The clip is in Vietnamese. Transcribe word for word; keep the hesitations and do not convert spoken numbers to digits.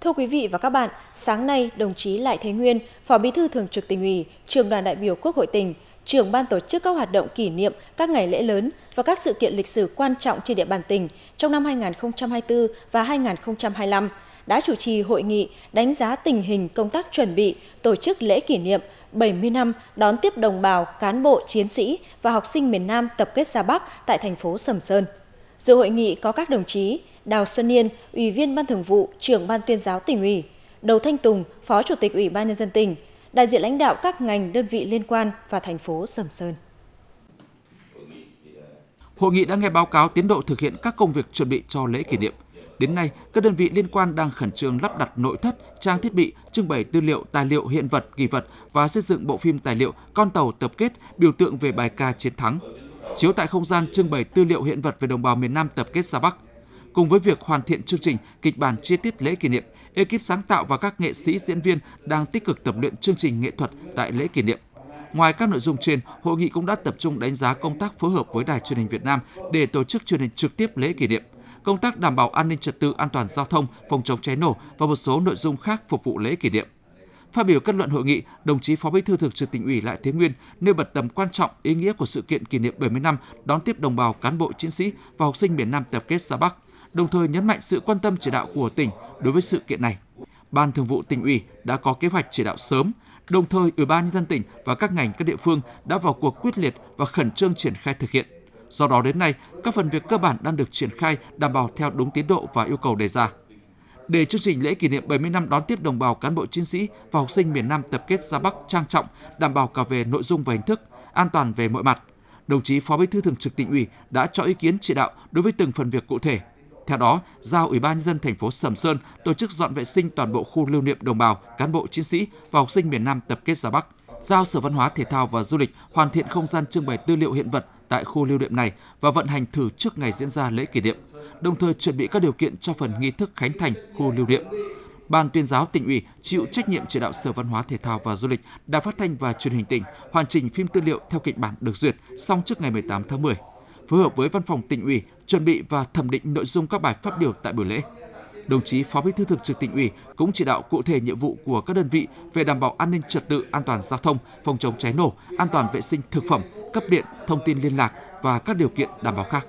Thưa quý vị và các bạn, sáng nay, đồng chí Lại Thế Nguyên, Phó Bí thư Thường trực Tỉnh ủy, Trưởng đoàn đại biểu Quốc hội tỉnh, trưởng ban tổ chức các hoạt động kỷ niệm các ngày lễ lớn và các sự kiện lịch sử quan trọng trên địa bàn tỉnh trong năm hai nghìn không trăm hai mươi tư và hai nghìn không trăm hai mươi lăm đã chủ trì hội nghị đánh giá tình hình công tác chuẩn bị tổ chức lễ kỷ niệm bảy mươi năm đón tiếp đồng bào, cán bộ, chiến sĩ và học sinh miền Nam tập kết ra Bắc tại thành phố Sầm Sơn. Dự hội nghị có các đồng chí Đào Xuân Yên, Ủy viên Ban Thường vụ, Trưởng Ban Tuyên giáo Tỉnh ủy; Đầu Thanh Tùng, Phó Chủ tịch Ủy ban Nhân dân tỉnh; đại diện lãnh đạo các ngành, đơn vị liên quan và thành phố Sầm Sơn. Hội nghị đã nghe báo cáo tiến độ thực hiện các công việc chuẩn bị cho lễ kỷ niệm. Đến nay, các đơn vị liên quan đang khẩn trương lắp đặt nội thất, trang thiết bị, trưng bày tư liệu, tài liệu, hiện vật, kỷ vật và xây dựng bộ phim tài liệu Con tàu tập kết, biểu tượng về bài ca Chiến thắng, chiếu tại không gian trưng bày tư liệu hiện vật về đồng bào miền Nam tập kết ra Bắc. Cùng với việc hoàn thiện chương trình, kịch bản chi tiết lễ kỷ niệm, ekip sáng tạo và các nghệ sĩ diễn viên đang tích cực tập luyện chương trình nghệ thuật tại lễ kỷ niệm. Ngoài các nội dung trên, hội nghị cũng đã tập trung đánh giá công tác phối hợp với Đài Truyền hình Việt Nam để tổ chức truyền hình trực tiếp lễ kỷ niệm, công tác đảm bảo an ninh trật tự, an toàn giao thông, phòng chống cháy nổ và một số nội dung khác phục vụ lễ kỷ niệm. Phát biểu kết luận hội nghị, đồng chí Phó Bí thư Thường trực Tỉnh ủy Lại Thế Nguyên nêu bật tầm quan trọng, ý nghĩa của sự kiện kỷ niệm bảy mươi năm đón tiếp đồng bào, cán bộ, chiến sĩ và học sinh miền Nam tập kết ra Bắc, đồng thời nhấn mạnh sự quan tâm chỉ đạo của tỉnh đối với sự kiện này. Ban Thường vụ Tỉnh ủy đã có kế hoạch chỉ đạo sớm, đồng thời Ủy ban Nhân dân tỉnh và các ngành, các địa phương đã vào cuộc quyết liệt và khẩn trương triển khai thực hiện. Do đó đến nay, các phần việc cơ bản đang được triển khai đảm bảo theo đúng tiến độ và yêu cầu đề ra. Để chương trình lễ kỷ niệm bảy mươi năm đón tiếp đồng bào, cán bộ, chiến sĩ và học sinh miền Nam tập kết ra Bắc trang trọng, đảm bảo cả về nội dung và hình thức, an toàn về mọi mặt, đồng chí Phó Bí thư Thường trực Tỉnh ủy đã cho ý kiến chỉ đạo đối với từng phần việc cụ thể. Theo đó, giao Ủy ban Nhân dân thành phố Sầm Sơn tổ chức dọn vệ sinh toàn bộ khu lưu niệm đồng bào, cán bộ, chiến sĩ và học sinh miền Nam tập kết ra Bắc. Giao Sở Văn hóa, Thể thao và Du lịch hoàn thiện không gian trưng bày tư liệu hiện vật tại khu lưu niệm này và vận hành thử trước ngày diễn ra lễ kỷ niệm, đồng thời chuẩn bị các điều kiện cho phần nghi thức khánh thành khu lưu niệm. Ban Tuyên giáo Tỉnh ủy chịu trách nhiệm chỉ đạo Sở Văn hóa, Thể thao và Du lịch, Đài Phát thanh và Truyền hình tỉnh hoàn chỉnh phim tư liệu theo kịch bản được duyệt xong trước ngày mười tám tháng mười. Phối hợp với Văn phòng Tỉnh ủy chuẩn bị và thẩm định nội dung các bài phát biểu tại buổi lễ. Đồng chí Phó Bí thư Thường trực Tỉnh ủy cũng chỉ đạo cụ thể nhiệm vụ của các đơn vị về đảm bảo an ninh trật tự, an toàn giao thông, phòng chống cháy nổ, an toàn vệ sinh thực phẩm, cấp điện, thông tin liên lạc và các điều kiện đảm bảo khác.